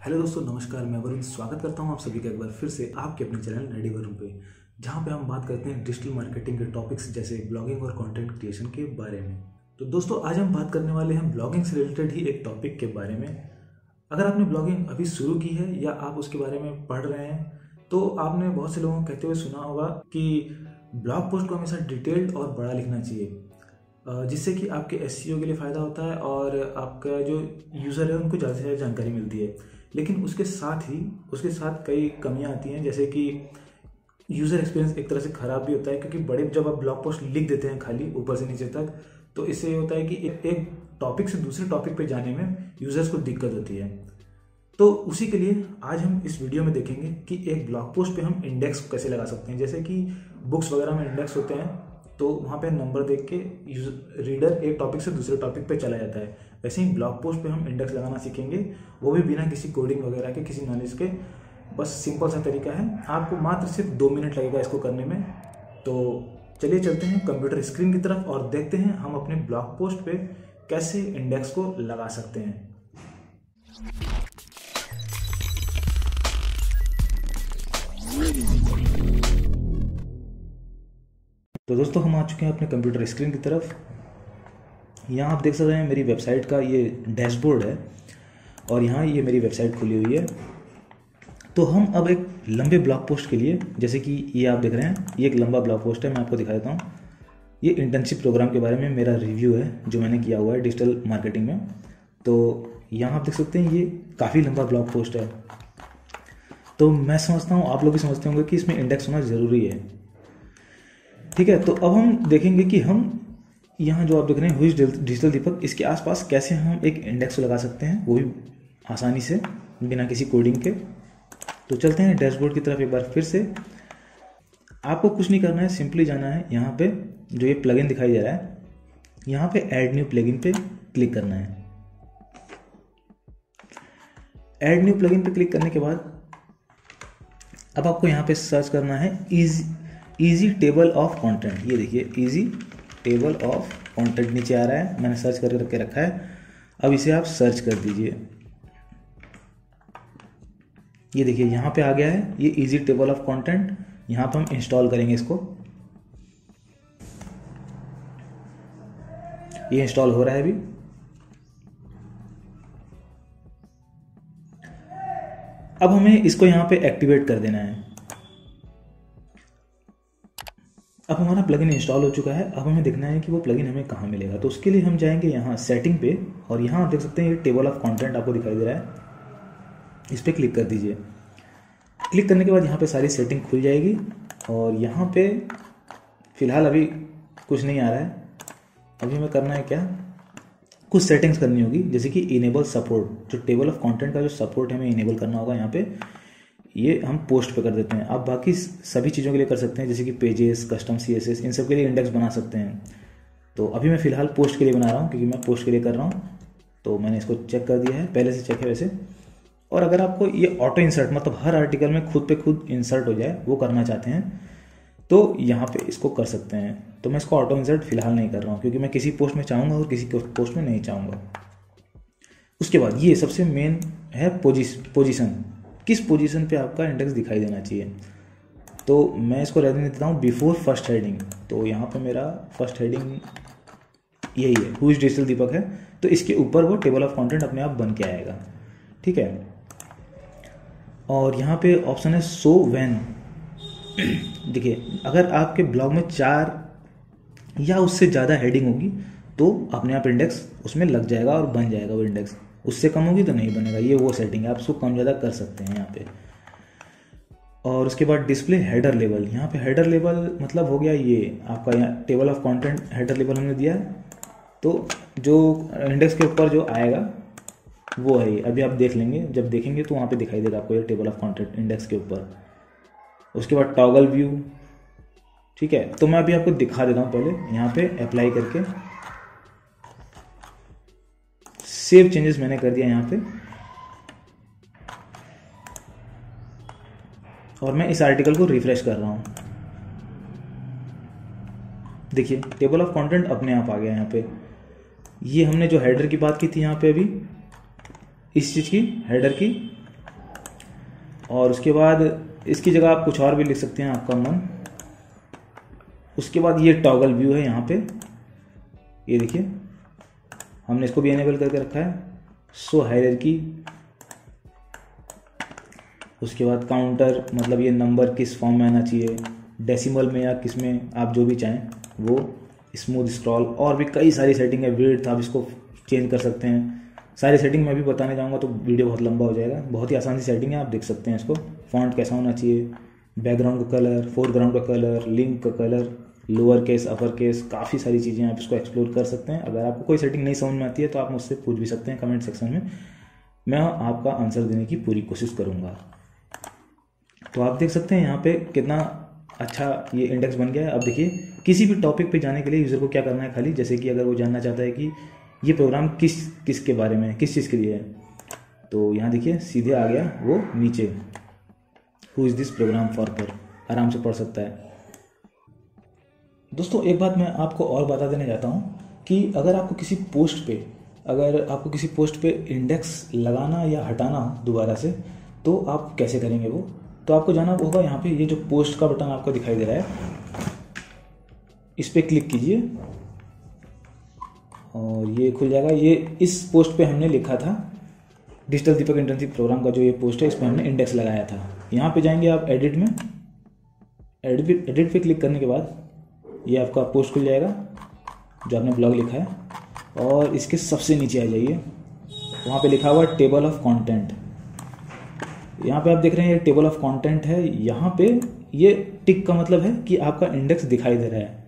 Hello दोस्तों नमस्कार, मैं वरुण स्वागत करता हूं आप सभी का एक बार फिर से आपके अपने चैनल नर्डी वरुण पे, जहां पे हम बात करते हैं डिजिटल मार्केटिंग के टॉपिक्स जैसे ब्लॉगिंग और कंटेंट क्रिएशन के बारे में। तो दोस्तों आज हम बात करने वाले हैं ब्लॉगिंग से रिलेटेड ही एक टॉपिक के बारे में। अगर आपने ब्लॉगिंग अभी शुरू की है या आप उसके बारे में पढ़ रहे हैं तो आपने बहुत से लोगों को कहते हुए सुना होगा कि ब्लॉग पोस्ट को हमेशा डिटेल्ड और बड़ा लिखना चाहिए, जिससे कि आपके एसईओ के लिए फ़ायदा होता है और आपका जो यूज़र है उनको ज़्यादा से ज़्यादा जानकारी मिलती है। लेकिन उसके साथ कई कमियां आती हैं, जैसे कि यूज़र एक्सपीरियंस एक तरह से ख़राब भी होता है, क्योंकि जब आप ब्लॉग पोस्ट लिख देते हैं खाली ऊपर से नीचे तक, तो इससे ये होता है कि एक टॉपिक से दूसरे टॉपिक पर जाने में यूज़र्स को दिक्कत होती है। तो उसी के लिए आज हम इस वीडियो में देखेंगे कि एक ब्लॉग पोस्ट पे हम इंडेक्स कैसे लगा सकते हैं। जैसे कि बुक्स वगैरह में इंडेक्स होते हैं तो वहाँ पे नंबर देख के रीडर एक टॉपिक से दूसरे टॉपिक पे चला जाता है, वैसे ही ब्लॉग पोस्ट पे हम इंडेक्स लगाना सीखेंगे, वो भी बिना किसी कोडिंग वगैरह के, किसी नॉलेज के। बस सिंपल सा तरीका है, आपको मात्र सिर्फ 2 मिनट लगेगा इसको करने में। तो चलिए चलते हैं कंप्यूटर स्क्रीन की तरफ और देखते हैं हम अपने ब्लॉग पोस्ट पे कैसे इंडेक्स को लगा सकते हैं। तो दोस्तों हम आ चुके हैं अपने कंप्यूटर स्क्रीन की तरफ। यहाँ आप देख सकते हैं मेरी वेबसाइट का ये डैशबोर्ड है और यहाँ ये मेरी वेबसाइट खुली हुई है। तो हम अब एक लंबे ब्लॉग पोस्ट के लिए, जैसे कि ये आप देख रहे हैं, ये एक लंबा ब्लॉग पोस्ट है, मैं आपको दिखा देता हूँ। ये इंटर्नशिप प्रोग्राम के बारे में मेरा रिव्यू है जो मैंने किया हुआ है डिजिटल मार्केटिंग में। तो यहाँ आप देख सकते हैं ये काफ़ी लंबा ब्लॉग पोस्ट है। तो मैं समझता हूँ आप लोग भी समझते होंगे कि इसमें इंडेक्स होना ज़रूरी है, ठीक है। तो अब हम देखेंगे कि हम यहाँ जो आप देख रहे हैं हुई डिजिटल दीपक, इसके आसपास कैसे हम एक इंडेक्स लगा सकते हैं, वो भी आसानी से बिना किसी कोडिंग के। तो चलते हैं डैशबोर्ड की तरफ एक बार फिर से। आपको कुछ नहीं करना है, सिंपली जाना है यहाँ पे जो ये प्लगइन दिखाई दे रहा है, यहाँ पे ऐड न्यू प्लगइन पे क्लिक करना है। ऐड न्यू प्लगइन पे क्लिक करने के बाद अब आपको यहाँ पे सर्च करना है ईजी टेबल ऑफ कंटेंट। ये देखिए ईजी टेबल ऑफ कंटेंट नीचे आ रहा है, मैंने सर्च करके रखा है। अब इसे आप सर्च कर दीजिए। ये देखिए यहाँ पे आ गया है ये ईजी टेबल ऑफ कंटेंट। यहाँ पे हम इंस्टॉल करेंगे इसको। ये इंस्टॉल हो रहा है अभी। अब हमें इसको यहाँ पे एक्टिवेट कर देना है। अब हमारा प्लगइन इंस्टॉल हो चुका है। अब हमें देखना है कि वो प्लगइन हमें कहाँ मिलेगा। तो उसके लिए हम जाएंगे यहाँ सेटिंग पे और यहाँ आप देख सकते हैं ये टेबल ऑफ कंटेंट आपको दिखाई दे रहा है, इस पर क्लिक कर दीजिए। क्लिक करने के बाद यहाँ पे सारी सेटिंग खुल जाएगी और यहाँ पे फिलहाल अभी कुछ नहीं आ रहा है। अभी हमें करना है क्या, कुछ सेटिंग्स करनी होगी, जैसे कि इनेबल सपोर्ट, जो टेबल ऑफ कंटेंट का जो सपोर्ट है हमें इनेबल करना होगा। यहाँ पे ये हम पोस्ट पे कर देते हैं। आप बाकी सभी चीज़ों के लिए कर सकते हैं, जैसे कि पेजेस, कस्टम सीएसएस, इन सब के लिए इंडेक्स बना सकते हैं। तो अभी मैं फ़िलहाल पोस्ट के लिए बना रहा हूँ, क्योंकि मैं पोस्ट के लिए कर रहा हूँ। तो मैंने इसको चेक कर दिया है, पहले से चेक है वैसे। और अगर आपको ये ऑटो इंसर्ट, मतलब हर आर्टिकल में खुद पे खुद इंसर्ट हो जाए, वो करना चाहते हैं तो यहाँ पे इसको कर सकते हैं। तो मैं इसको ऑटो इंसर्ट फिलहाल नहीं कर रहा हूँ, क्योंकि मैं किसी पोस्ट में चाहूँगा और किसी पोस्ट में नहीं चाहूँगा। उसके बाद ये सबसे मेन है पोजीशन, किस पोजीशन पे आपका इंडेक्स दिखाई देना चाहिए। तो मैं इसको रहने देता हूँ बिफोर फर्स्ट हेडिंग। तो यहाँ पे मेरा फर्स्ट हेडिंग यही है, हु इज डिजिटल दीपक है, तो इसके ऊपर वो टेबल ऑफ कंटेंट अपने आप बन के आएगा, ठीक है। और यहाँ पे ऑप्शन है सो व्हेन। देखिए अगर आपके ब्लॉग में 4 या उससे ज़्यादा हेडिंग होगी तो अपने आप इंडेक्स उसमें लग जाएगा और बन जाएगा वो इंडेक्स। उससे कम होगी तो नहीं बनेगा। ये वो सेटिंग है, आप इसको कम ज़्यादा कर सकते हैं यहाँ पे। और उसके बाद डिस्प्ले हेडर लेवल, यहाँ पे हेडर लेवल मतलब हो गया ये आपका यहाँ table of content header level हमने दिया है, तो जो इंडेक्स के ऊपर जो आएगा वो है ये। अभी आप देख लेंगे, जब देखेंगे तो वहाँ पे दिखाई देगा आपको ये टेबल ऑफ कॉन्टेंट इंडेक्स के ऊपर। उसके बाद टॉगल व्यू, ठीक है। तो मैं अभी आपको दिखा देता हूँ, पहले यहाँ पे अप्लाई करके सेव चेंजेस मैंने कर दिया यहाँ पे और मैं इस आर्टिकल को रिफ्रेश कर रहा हूँ। देखिए टेबल ऑफ कंटेंट अपने आप आ गया यहाँ पे। ये हमने जो हेडर की बात की थी यहाँ पे, अभी इस चीज़ की हेडर की, और उसके बाद इसकी जगह आप कुछ और भी लिख सकते हैं, आपका मन। उसके बाद ये टॉगल व्यू है यहाँ पे, ये देखिए हमने इसको भी एनेबल करके रखा है। सो हायरार्की, उसके बाद काउंटर मतलब ये नंबर किस फॉर्म में आना चाहिए, डेसिमल में या किस में, आप जो भी चाहें वो। स्मूथ स्क्रॉल, और भी कई सारी सेटिंग है। विड्थ आप इसको चेंज कर सकते हैं। सारी सेटिंग मैं भी बताने जाऊंगा तो वीडियो बहुत लंबा हो जाएगा। बहुत ही आसान सी सेटिंग है, आप देख सकते हैं इसको। फॉन्ट कैसा होना चाहिए, बैकग्राउंड का कलर, फोरग्राउंड का कलर, लिंक का colour, lower case, upper case, काफ़ी सारी चीज़ें आप इसको एक्सप्लोर कर सकते हैं। अगर आपको कोई सेटिंग नहीं समझ में आती है तो आप मुझसे पूछ भी सकते हैं कमेंट सेक्शन में, मैं आपका आंसर देने की पूरी कोशिश करूँगा। तो आप देख सकते हैं यहाँ पे कितना अच्छा ये इंडेक्स बन गया है। अब देखिए किसी भी टॉपिक पे जाने के लिए यूज़र को क्या करना है खाली, जैसे कि अगर वो जानना चाहता है कि ये प्रोग्राम किस के बारे में है, किस चीज़ के लिए है, तो यहाँ देखिए सीधे आ गया वो नीचे, who is this program for पर, आराम से पढ़ सकता है। दोस्तों एक बात मैं आपको और बता देना चाहता हूँ कि अगर आपको किसी पोस्ट पे इंडेक्स लगाना या हटाना दोबारा से, तो आप कैसे करेंगे वो, तो आपको जाना होगा यहाँ पे, ये जो पोस्ट का बटन आपको दिखाई दे रहा है इस पर क्लिक कीजिए और ये खुल जाएगा। ये इस पोस्ट पे हमने लिखा था, डिजिटल दीपक इंटर्नशिप प्रोग्राम का जो ये पोस्ट है इस पर हमने इंडेक्स लगाया था। यहाँ पे जाएंगे आप एडिट में, एडिट पे क्लिक करने के बाद ये आपका पोस्ट खुल जाएगा जो आपने ब्लॉग लिखा है, और इसके सबसे नीचे आ जाइए, वहाँ पर लिखा हुआ टेबल ऑफ कॉन्टेंट। यहाँ पे आप देख रहे हैं ये टेबल ऑफ कंटेंट है। यहाँ पे ये टिक का मतलब है कि आपका इंडेक्स दिखाई दे रहा है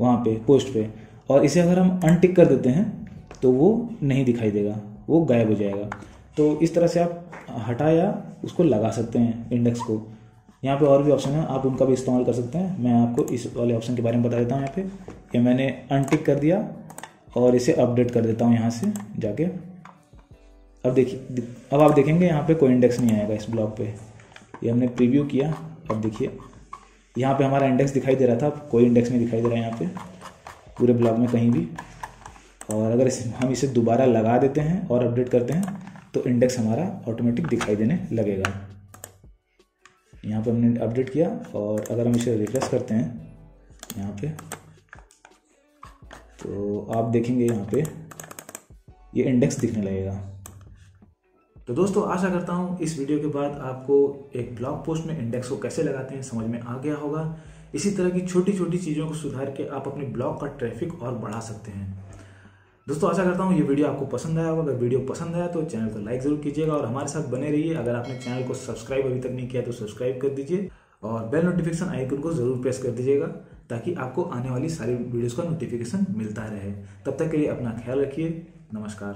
वहाँ पे पोस्ट पे, और इसे अगर हम अनटिक कर देते हैं तो वो नहीं दिखाई देगा, वो गायब हो जाएगा। तो इस तरह से आप हटा या उसको लगा सकते हैं इंडेक्स को। यहाँ पे और भी ऑप्शन है, आप उनका भी इस्तेमाल कर सकते हैं। मैं आपको इस वाले ऑप्शन के बारे में बता देता हूँ। यहाँ पर ये मैंने अनटिक कर दिया और इसे अपडेट कर देता हूँ यहाँ से जाके। अब देखिए, अब आप देखेंगे यहाँ पे कोई इंडेक्स नहीं आएगा इस ब्लॉग पे। ये हमने प्रीव्यू किया, अब देखिए यहाँ पे हमारा इंडेक्स दिखाई दे रहा था, अब कोई इंडेक्स नहीं दिखाई दे रहा है यहाँ पे पूरे ब्लॉग में कहीं भी। और अगर हम इसे दोबारा लगा देते हैं और अपडेट करते हैं तो इंडेक्स हमारा ऑटोमेटिक दिखाई देने लगेगा। यहाँ पर हमने अपडेट किया और अगर हम इसे रिफ्रेश करते हैं यहाँ पर तो आप देखेंगे यहाँ पर ये इंडेक्स दिखने लगेगा। तो दोस्तों आशा करता हूँ इस वीडियो के बाद आपको एक ब्लॉग पोस्ट में इंडेक्स को कैसे लगाते हैं समझ में आ गया होगा। इसी तरह की छोटी छोटी चीज़ों को सुधार के आप अपने ब्लॉग का ट्रैफिक और बढ़ा सकते हैं। दोस्तों आशा करता हूँ ये वीडियो आपको पसंद आया होगा। अगर वीडियो पसंद आया तो चैनल को लाइक जरूर कीजिएगा और हमारे साथ बने रहिए। अगर आपने चैनल को सब्सक्राइब अभी तक नहीं किया तो सब्सक्राइब कर दीजिए और बेल नोटिफिकेशन आइकन को जरूर प्रेस कर दीजिएगा ताकि आपको आने वाली सारी वीडियोज़ का नोटिफिकेशन मिलता रहे। तब तक के लिए अपना ख्याल रखिए। नमस्कार।